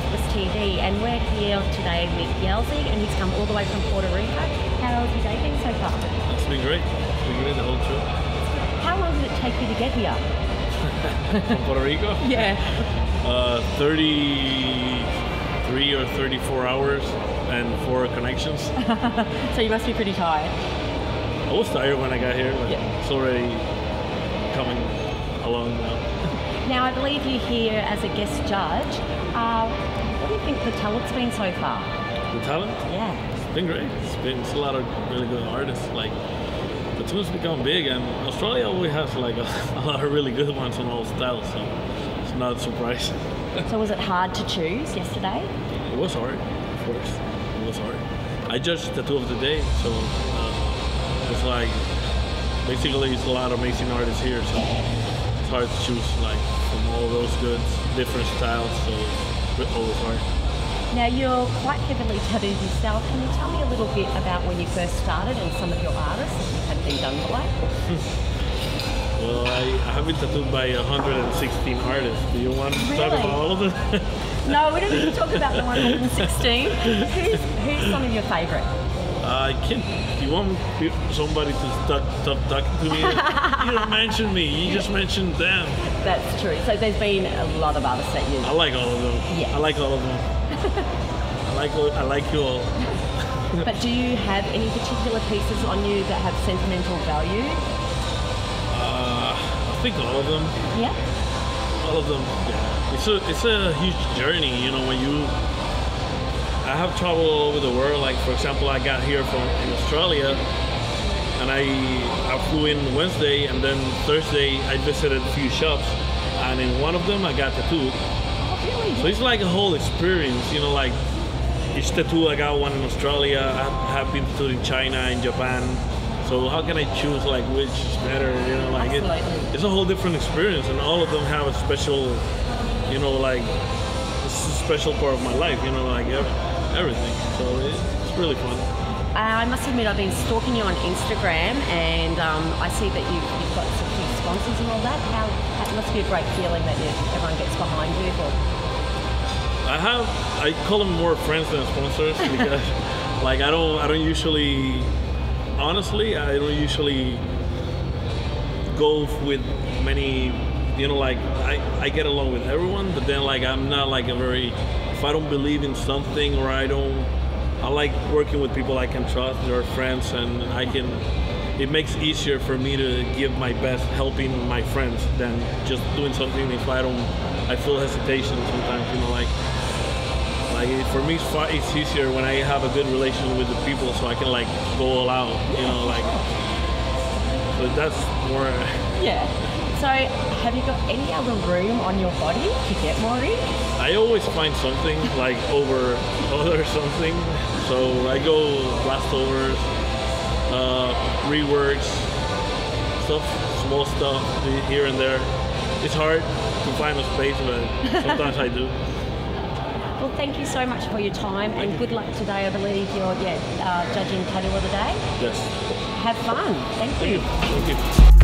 Ruthless TV, and we're here today with Yallzee, and he's come all the way from Puerto Rico. How has your day been so far? It's been great. It's been great, the whole trip. How long did it take you to get here? From Puerto Rico? Yeah. 33 or 34 hours and 4 connections. So you must be pretty tired. I was tired when I got here, but yeah, it's already coming along now. Now, I believe you're here as a guest judge. What do you think the talent's been so far? The talent? Yeah. It's been great. It's a lot of really good artists. Like, the tool's become big, and Australia always has like a lot of really good ones on all styles, so it's not surprising. So was it hard to choose yesterday? It was hard, of course. It was hard. I judged the two of the day, so it's like, basically it's a lot of amazing artists here, so it's hard to choose like from all those good different styles, so it's always hard. Now, you're quite heavily tattooed yourself. Can you tell me a little bit about when you first started and some of your artists that have been done by? Well, I have been tattooed by 116 artists. Do you want to talk about all of them? No, we don't need to talk about the 116. Who's some of your favourite? You want somebody to stop talking to me? You don't mention me, you just mentioned them. That's true. So there's been a lot of artists that you... I like all of them. Yeah. I like all of them. I like you all. But do you have any particular pieces on you that have sentimental value? I think all of them. Yeah? All of them, yeah. It's a huge journey, you know, when you... I have traveled all over the world. Like, for example, I got here in Australia, and I flew in Wednesday, and then Thursday I visited a few shops, and in one of them I got tattooed. Oh, really? So it's like a whole experience, you know, like each tattoo I got one in Australia, I have been tattooed in China and Japan. So how can I choose like which is better, you know, like it's a whole different experience, and all of them have a special, you know, like it's a special part of my life, you know, like everything. So it's really fun. I must admit, I've been stalking you on Instagram, and I see that you've got some few sponsors and all that. How that must be a great feeling that everyone gets behind you. Or... I call them more friends than sponsors because, like, I don't usually, honestly, I don't usually go with many. You know, like I get along with everyone, but then like I'm not like a very. If I don't believe in something or I like working with people I can trust, they're friends, and it makes it easier for me to give my best helping my friends than just doing something if I feel hesitation sometimes, you know, like for me it's easier when I have a good relationship with the people, so I can like go all out, you know, like, so that's more. Yeah. So, have you got any other room on your body to get more in? I always find something, like, over other something. So, I go blastovers, reworks, stuff, small stuff here and there. It's hard to find a space, but sometimes I do. Well, thank you so much for your time, and good luck today. I believe you're judging Tattoo of the Day. Yes. Have fun. Thank you. Thank you.